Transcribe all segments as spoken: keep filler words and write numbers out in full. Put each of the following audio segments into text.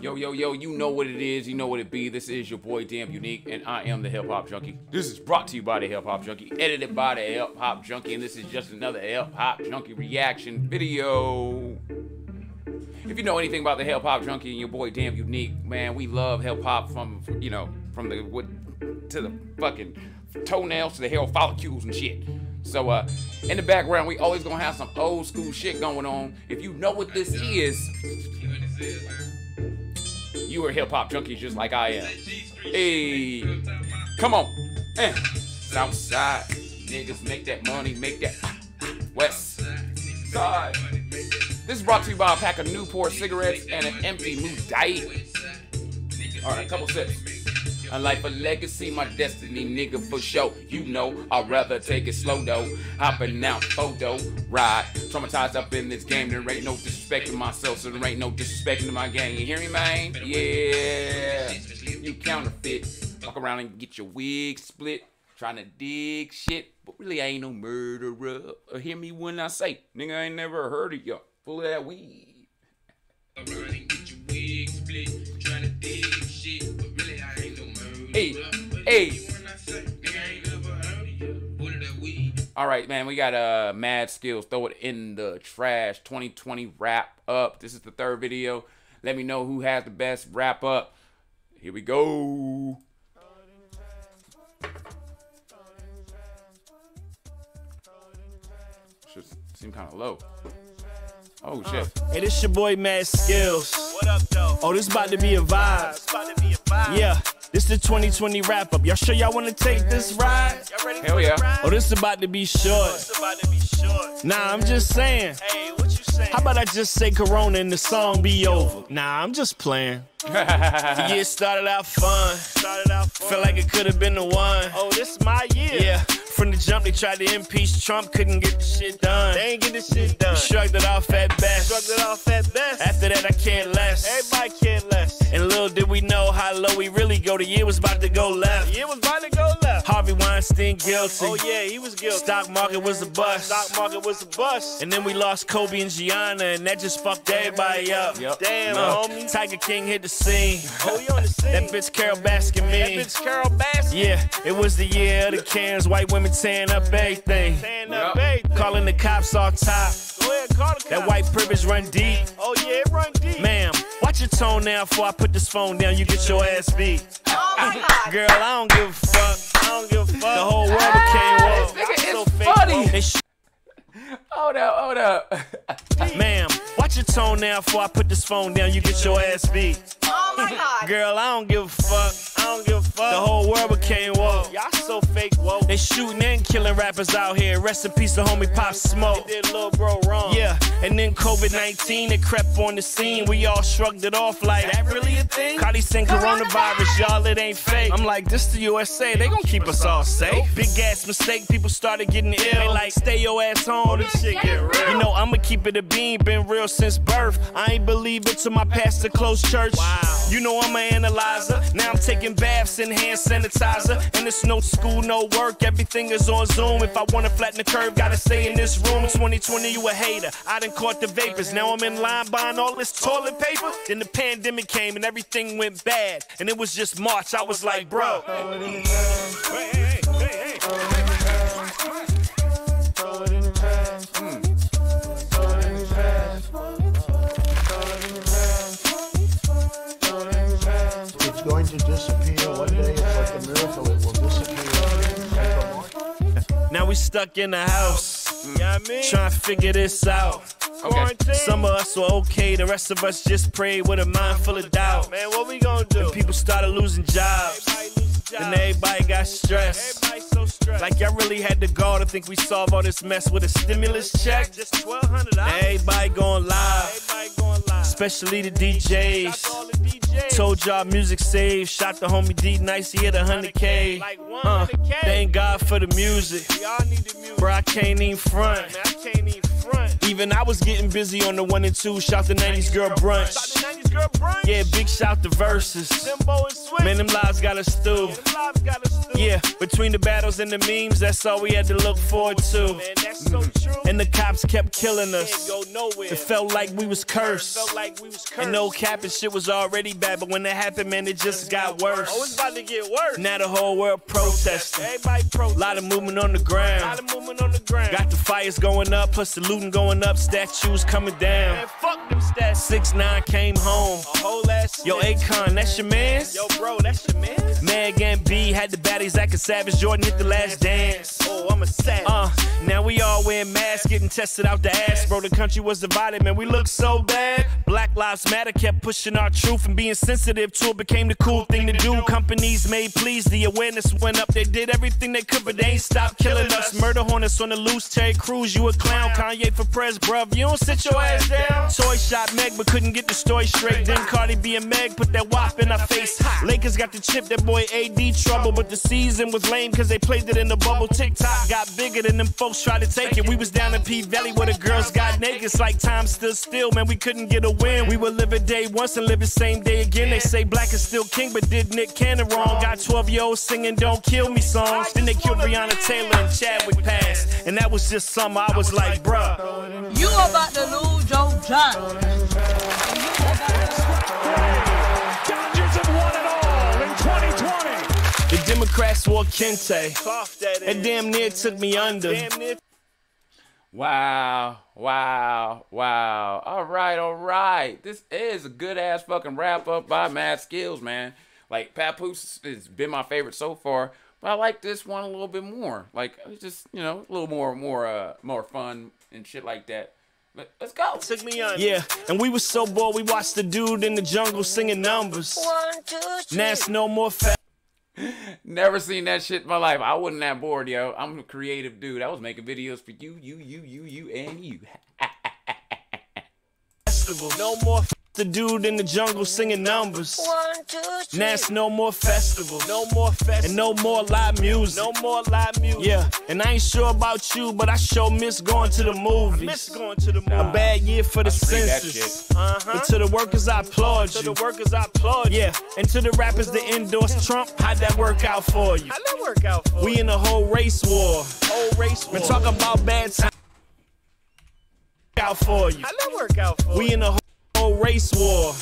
Yo, yo, yo, you know what it is, you know what it be. This is your boy, Damn Unique, and I am the Hip Hop Junkie. This is brought to you by the Hip Hop Junkie, edited by the Hip Hop Junkie, and this is just another Hip Hop Junkie reaction video. If you know anything about the Hip Hop Junkie and your boy, Damn Unique, man, we love hip hop from, you know, from the what to the fucking toenails to the hair follicles and shit. So, uh, in the background, we always gonna have some old school shit going on. If you know what this is, you are hip hop junkies just like I am. Hey, come on. Eh. Southside, niggas make that money, make that West Side. This is brought to you by a pack of Newport cigarettes and an empty Mudite. All right, a couple sips. A life a legacy, my destiny, nigga, for sure. You know, I'd rather take it slow, though. Hopping out, photo, ride. Traumatized up in this game, there ain't no disrespecting myself, so there ain't no disrespecting my gang. You hear me, man? Yeah. You counterfeit. Walk around and get your wig split. Trying to dig shit, but really I ain't no murderer. Hear me when I say, nigga, I ain't never heard of y'all. Full of that weed. Walk around and get your wig split. Trying to dig shit, but really I ain't no murderer. Hey, hey. All right, man, we got uh, Mad Skillz, Throw It in the Trash, twenty twenty wrap up. This is the third video. Let me know who has the best wrap up. Here we go. Should seem kind of low. Oh, shit. Uh, hey, this your boy, Mad Skillz. What up, though? Oh, this about to be a vibe. Yeah. This the twenty twenty wrap up. Y'all sure y'all wanna take this ride? Ready? Hell yeah. Oh, this about to be short. About to be short. Nah, I'm just saying. Hey, what you saying? How about I just say Corona and the song be over? Nah, I'm just playing. The year started out fun. Started out fun. Felt like it could have been the one. Oh, this is my year. Yeah. From the jump, they tried to impeach Trump, couldn't get the shit done. They ain't get the shit done. We shrugged it off at best. Shrugged it off at best. After that, I cared less. Everybody cared less. And little did we know how low we really go. The year was about to go left. The year was about to go left. Harvey Weinstein guilty. Oh yeah, he was guilty. Stock market was a bust. Stock market was a bust. And then we lost Kobe and Gianna, and that just fucked everybody up. Yep. Damn, no. Homie. Tiger King hit the scene. Oh, you on the scene. That bitch Carol Baskin, me. That bitch Carol Baskin. Yeah, it was the year of the Karens. White women tearing up everything. Tearing up everything. Calling the cops off top. Go ahead, call the cops. That white privilege run deep. Oh yeah, it run deep. Ma'am, watch your tone now before I put this phone down. You get your ass beat. Oh my God. Girl, I don't give a fuck. I don't give a fuck. The whole world ah, became woke. This nigga so is funny. Hold up, hold up. Ma'am, watch your tone now before I put this phone down. You get your ass beat. Oh my God. Girl, I don't give a fuck. I don't give a fuck. The whole world became woke. Y'all so fake woke. They shooting and killing rappers out here. Rest in peace to homie Pop Smoke. They did little bro wrong. Yeah, and then COVID nineteen, it crept on the scene. We all shrugged it off like, that really a thing? Cardi sing coronavirus, y'all, it ain't fake. I'm like, this the U S A, they gon' keep us all safe. Big ass mistake, people started getting ill. They like, stay your ass home. This shit get real. You know, I'ma keep it a bean, been real since birth. I ain't believe it till my pastor closed church. Wow. You know I'm an analyzer. Now I'm taking baths and hand sanitizer. And it's no school, no work, everything is on Zoom. If I wanna flatten the curve, gotta stay in this room. twenty twenty, you a hater. I done caught the vapors. Now I'm in line buying all this toilet paper. Then the pandemic came and everything went bad. And it was just March, I was like, bro. Hey, hey, hey, hey. Going to disappear one day. It's like a miracle, it will disappear. Now we stuck in the house, you know what I mean? Trying to figure this out. Okay. Some of us were okay, the rest of us just prayed with a mind full of doubt. Man, what we gonna do? And people started losing jobs, and everybody got stressed. Everybody so stressed. Like y'all really had the gall to think we solve all this mess with a stimulus check. Just twelve hundred dollars. Everybody going live. Everybody going live. Especially the D Js. Told y'all music saves. Shot the homie D Nice, he hit one hundred K. Like uh, thank God for the music. Bro, I can't even front. Man, I can't even front. Even I was getting busy on the one and two. Shout the nineties girl brunch. Yeah, big fresh out the verses. Man, them lives got us through. Yeah, between the battles and the memes, that's all we had to look forward to. And the cops kept killing us. It felt like we was cursed. And no cap and shit was already bad, but when that happened, man, it just got worse. Oh, it's about to get worse. Now the whole world protesting. A lot of movement on the ground. Got the fires going up, plus the looting going up, statues coming down. six nine came home. Yo, Akon, that's your man? Yo, bro, that's your man? Meg and B had the baddies like a savage. Jordan hit the last dance. Oh, I'm a savage. Uh, now we all wearing masks, getting tested out the ass. Bro, the country was divided, man, we look so bad. Black Lives Matter kept pushing our truth, and being sensitive to it became the cool thing to do. Companies made pleas, the awareness went up. They did everything they could, but they ain't stopped killing us. Murder hornets on the loose, Terry Crews, you a clown. Kanye for press, bruv, you don't sit your ass down. Toy shot Meg, but couldn't get the story straight. Then Cardi B and Meg put that wop in our face. Lakers got the chip, that boy A D trouble, but the season was lame cause they played it in the bubble. TikTok got bigger than them folks tried to take it. We was down in P-Valley where the girls got naked. It's like time stood still, man, we couldn't get a win. We were living day once and living same day again. They say black is still king, but did Nick Cannon wrong? Got twelve-year-olds singing Don't Kill Me songs. Then they killed Breonna Taylor and Chadwick passed. And that was just something I was like, bruh. You about to lose your job. The Democrats wore kente. It damn near took me under. Wow, wow, wow. All right, all right. This is a good-ass fucking wrap-up by Mad Skillz, man. Like, Papoose has been my favorite so far, but I like this one a little bit more. Like, it's just, you know, a little more, more, uh, more fun and shit like that. Let's go. Took me on. Yeah, and we was so bored, we watched the dude in the jungle singing numbers. One, two, three. Now it's no more fa- Never seen that shit in my life. I wasn't that bored, yo. I'm a creative dude. I was making videos for you, you, you, you, you, and you. No more f the dude in the jungle singing numbers. One, two, three. Now it's no more festival. No more festival. And no more live music. No more live music. Yeah, and I ain't sure about you, but I sure miss going to the movies. I miss going to the movies. Nah, a bad year for the census. Uh-huh. But to the workers, I applaud you. To the workers, I applaud you. Yeah, and to the rappers that endorse Trump, how'd that work out for you? How'd that work out for you? We in a whole race war. Whole race war. We talk about bad times. Out for you. I don't work out for you. We in a whole race war. Whole race war.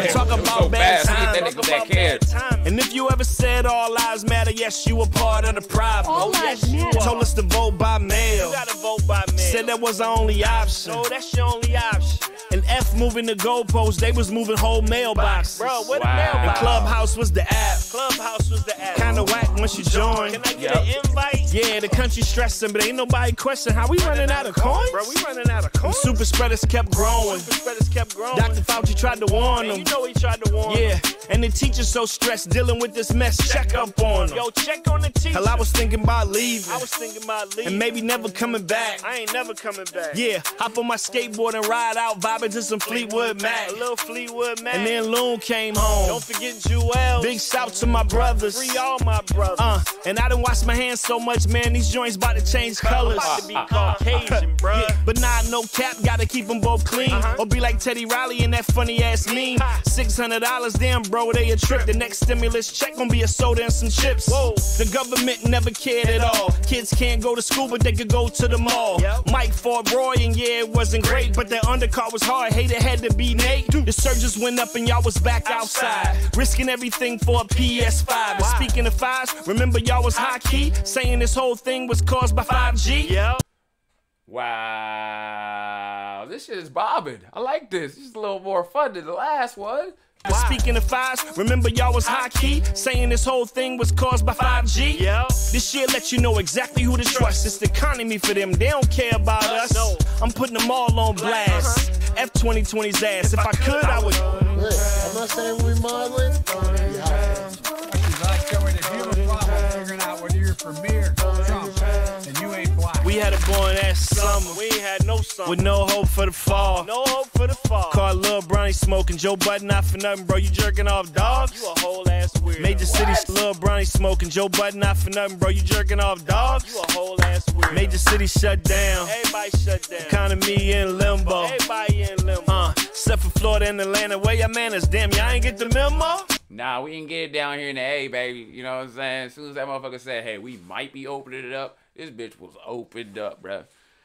Damn, talk about so bad times. Time. And if you ever said all lives matter, yes, you were part of the problem. All yes, you told us to vote by mail. You gotta vote by mail. Said that was our only option. No, that's your only option. And F moving the goalposts, they was moving whole mailboxes. Bro, what wow. a mailbox. And Clubhouse was the app. Clubhouse was the app. Kinda whack once you join. Can I get yep. an invite? Yeah, the country stressing, but ain't nobody question how we running, running out, out of coins. Bro, we running out of coins. Super spreaders kept growing. Super spreaders kept growing. Doctor Fauci tried to warn them. You know he tried to warn them. Yeah, and the teachers so stressed dealing with this mess. Check, check up on them. Yo, check on the teacher. Hell, I was thinking about leaving. I was thinking about leaving. And maybe never coming back. I ain't never coming back. Yeah, hop on my skateboard and ride out vibing to some Fleetwood Mac. A little Fleetwood Mac. And then Loon came home. Don't forget Jewel. Big shout to my brothers. Free all my brothers. Uh, and I done washed my hands so much, man. These joints about to change colors. I'm about to be Caucasian, bro. Yeah, but nah, no cap. Gotta keep them both clean. Uh-huh. Or be like Teddy Riley and that funny ass meme. six hundred dollars, damn, bro, they a trip. The next stimulus check gonna be a soda and some chips. Whoa. The government never cared at all. Kids can't go to school, but they could go to the mall. Yep. Mike for Roy, and yeah, it wasn't great, but their undercard was hard. Hard, hate it had to be Nate. The surges went up and y'all was back outside, outside. Risking everything for a P S five. Wow. And speaking of fives, remember y'all was high key, saying this whole thing was caused by five G. Yep. Wow, this shit is bobbing. I like this. This is a little more fun than the last one. Wow. Speaking of fives, remember y'all was high key, saying this whole thing was caused by five G. Yep. This year let you know exactly who to trust. It's the economy for them. They don't care about us. No. I'm putting them all on blast. Uh-huh. F twenty twenty's ass. If, if I, I could, could, I would. Look, I'm not saying we modeling. We had a born ass summer. We ain't had no summer. With no hope for the fall. No hope for the fall. Called Lil Bronny. Nice smoking. Joe Budden, not for nothing, bro. You jerking off dogs? You a whole ass weirdo. Major City, Lil Bronny smoking. Joe Budden, not for nothing, bro. You jerking off dogs? You a whole ass weirdo. Major City shut down. Everybody shut down. Economy in limbo. Everybody in limbo. Uh, except for Florida and Atlanta. Where your manners? Damn, y'all ain't get the memo? Nah, we didn't get it down here in the A, baby. You know what I'm saying? As soon as that motherfucker said, hey, we might be opening it up, this bitch was opened up, bruh.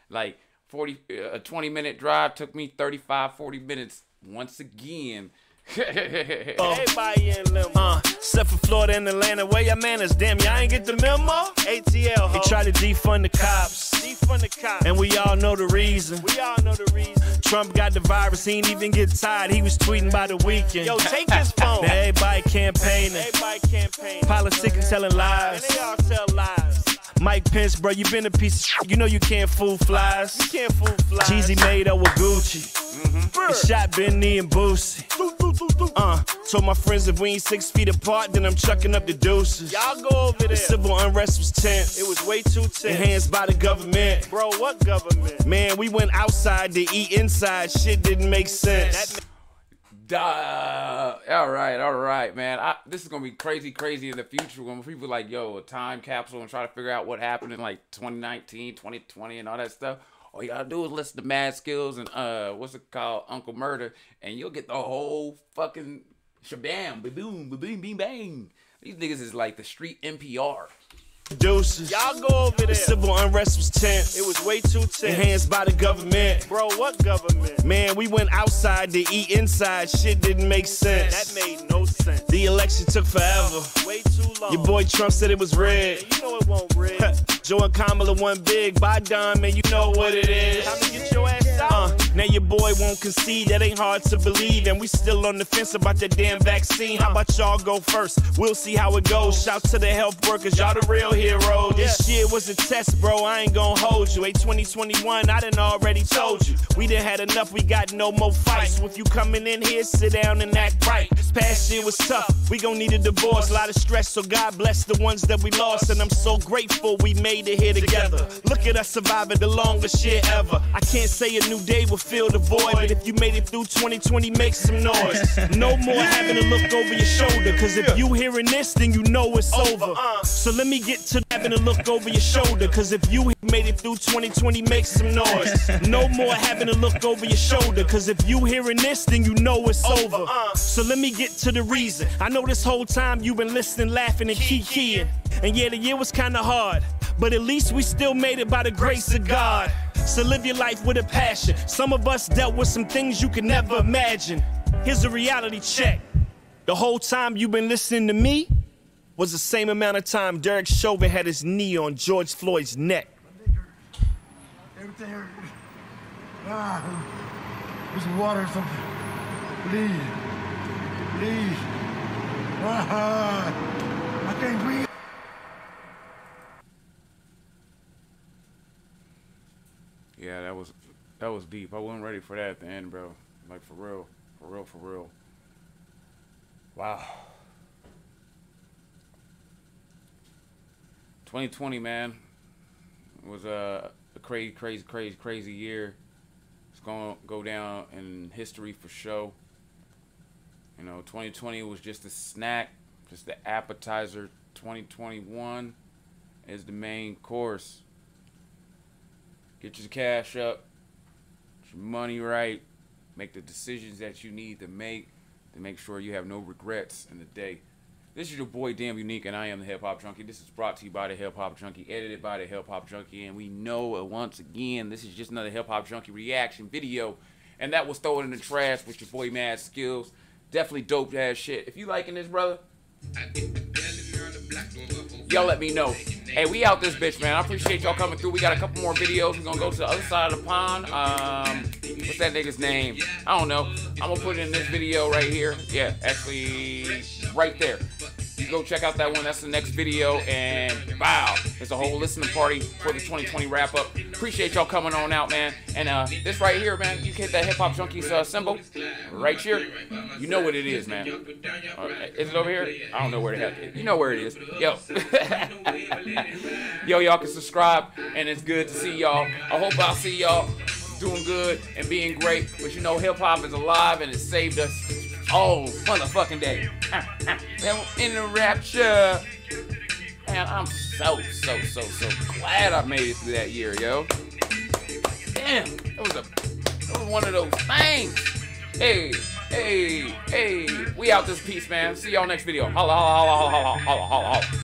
Like, forty a twenty-minute drive took me thirty-five, forty minutes once again. Everybody in limbo. Uh, except for Florida and Atlanta, where your manners? Damn, y'all ain't get the memo? A T L, ho. They try to defund the cops. Defund the cops. And we all know the reason. We all know the reason. Trump got the virus, he ain't even get tired. He was tweeting by the weekend. Yo, take his phone. Now everybody campaigning. Everybody campaigning. Politicking, telling lies. And they all tell lies. Mike Pence, bro, you been a piece of shit. You know you can't fool flies. You can't fool flies. Jeezy made up with Gucci. Mm-hmm. And shot Benny and Boosie. Uh, told my friends if we ain't six feet apart, then I'm chucking up the deuces. Y'all go over there. The civil unrest was tense. It was way too tense. Enhanced by the government. Bro, what government? Man, we went outside to eat inside. Shit didn't make sense. That Duh. All right, all right, man. I, this is going to be crazy, crazy in the future when people like, yo, a time capsule and try to figure out what happened in like twenty nineteen, twenty twenty and all that stuff. All you got to do is listen to Mad Skillz and uh, what's it called? Uncle Murder. And you'll get the whole fucking shabam, ba-boom, ba-boom, bing-bang. These niggas is like the street N P R. Deuces. Y'all go over there. The civil unrest was tense. It was way too tense. Enhanced by the government. Bro, what government? Man, we went outside to eat inside. Shit didn't make sense. That made no sense. The election took forever. Way too long. Your boy Trump said it was red. Yeah, you know it won't red. Joe and Kamala won big. Biden, man, you know what it is. Time to get your ass out. Uh, now your boy won't concede. That ain't hard to believe. And we still on the fence about that damn vaccine. How about y'all go first? We'll see how it goes. Shout to the health workers. Y'all the real heroes. This shit was a test, bro. I ain't gonna hold you. Hey, twenty twenty-one, I done already told you. We done had enough, we got no more fights. So if you coming in here, sit down and act right. This past year was tough. We gon' need a divorce. A lot of stress, so God bless the ones that we lost. And I'm so grateful we made it here together. Look at us surviving the longest year ever. I can't say a new day will fill the void, but if you made it through twenty twenty, make some noise. No more having to look over your shoulder, cause if you hearing this, then you know it's over. So let me get to having to look over your shoulder, cause if you made it through twenty twenty, make some noise. No more having to look over your shoulder, cause if you hearing this, then you know it's over. So let me get to the reason. I know this whole time you've been listening, laughing and kikiing. And yeah, the year was kinda hard, but at least we still made it by the grace of God. So live your life with a passion. Some of us dealt with some things you could never imagine. Here's a reality check. The whole time you've been listening to me was the same amount of time Derek Chauvin had his knee on George Floyd's neck. Everything hurt. Ah, there's water or something. Please. Please. Ah, I can't breathe. Yeah, that was that was deep. I wasn't ready for that at the end, bro. Like, for real. For real, for real. Wow. twenty twenty, man, it was a, a crazy, crazy, crazy, crazy year. It's going to go down in history for sure. You know, twenty twenty was just a snack, just the appetizer. twenty twenty-one is the main course. Get your cash up, get your money right, make the decisions that you need to make to make sure you have no regrets in the day. This is your boy, Damn Unique, and I am the Hip Hop Junkie. This is brought to you by the Hip Hop Junkie, edited by the Hip Hop Junkie, and we know, once again, this is just another Hip Hop Junkie reaction video, and that was thrown in the trash with your boy, Mad Skillz. Definitely dope-ass shit. If you liking this, brother, y'all let me know. Hey, we out this bitch, man. I appreciate y'all coming through. We got a couple more videos. We're going to go to the other side of the pond. Um, what's that nigga's name? I don't know. I'm going to put it in this video right here. Yeah, actually, right there. You go check out that one. That's the next video. And wow, it's a whole listening party for the twenty twenty wrap up. Appreciate y'all coming on out, man. And uh, this right here, man, you hit that Hip Hop Junkies uh, symbol right here. You know what it is, man. Uh, is it over here? I don't know where the hell it is. You know where it is. Yo. Yo, y'all can subscribe. And it's good to see y'all. I hope I'll see y'all doing good and being great. But you know, hip hop is alive and it saved us all motherfucking day. In the rapture. And I'm so, so, so, so glad I made it through that year, yo. Damn, it was a, it was one of those things. Hey, hey, hey, we out this piece, man. See y'all next video. Holla, holla, holla, holla, holla, holla, holla, holla.